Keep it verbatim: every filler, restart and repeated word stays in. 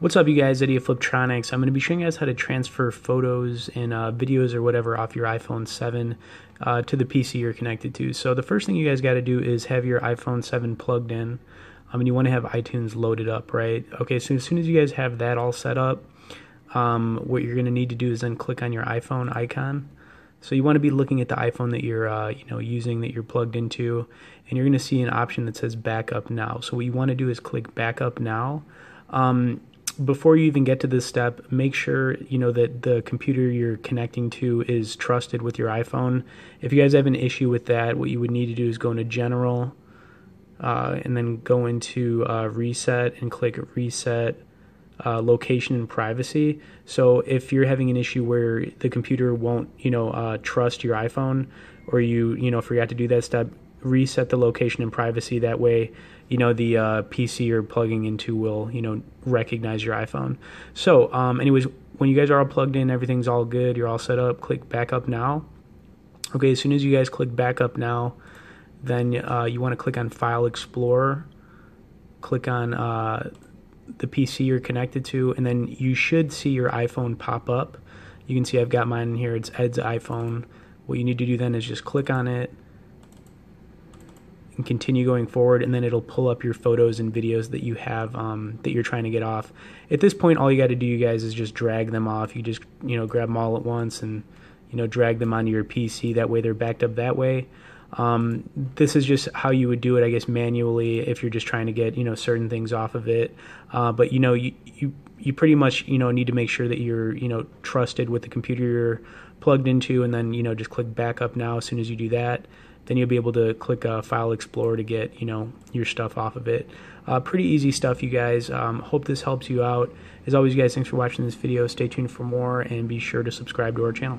What's up, you guys? Eddie of Fliptronics. I'm going to be showing you guys how to transfer photos and uh, videos or whatever off your iPhone seven uh, to the P C you're connected to. So the first thing you guys got to do is have your iPhone seven plugged in. I mean, you want to have iTunes loaded up, right? Okay, so as soon as you guys have that all set up, um, what you're going to need to do is then click on your iPhone icon. So you want to be looking at the iPhone that you're uh, you know, using, that you're plugged into, and you're going to see an option that says Backup Now. So what you want to do is click Backup Now. Um, Before you even get to this step, make sure you know that the computer you're connecting to is trusted with your iPhone. If you guys have an issue with that, what you would need to do is go into General, uh, and then go into uh, Reset and click Reset uh, Location and Privacy. So if you're having an issue where the computer won't, you know, uh, trust your iPhone, or you you know forgot to do that step, reset the location and privacy. That way, you know, the uh, P C you're plugging into will, you know, recognize your iPhone. So um, anyways, when you guys are all plugged in, everything's all good, you're all set up, click Backup Now. Okay, as soon as you guys click Backup Now, then uh, you want to click on File Explorer, click on uh, the P C you're connected to, and then you should see your iPhone pop up. You can see I've got mine in here, it's Ed's iPhone. What you need to do then is just click on it and continue going forward, and then it'll pull up your photos and videos that you have um, that you're trying to get off. At this point, all you got to do, you guys, is just drag them off. You just you know grab them all at once and you know drag them onto your P C. That way, they're backed up that way. Um, this is just how you would do it, I guess, manually if you're just trying to get you know certain things off of it. Uh, but you know you you you pretty much you know need to make sure that you're you know trusted with the computer you're plugged into, and then you know just click Backup Now. As soon as you do that, then you'll be able to click uh, File Explorer to get you know your stuff off of it. Uh, pretty easy stuff, you guys. Um, hope this helps you out. As always, you guys, thanks for watching this video. Stay tuned for more, and be sure to subscribe to our channel.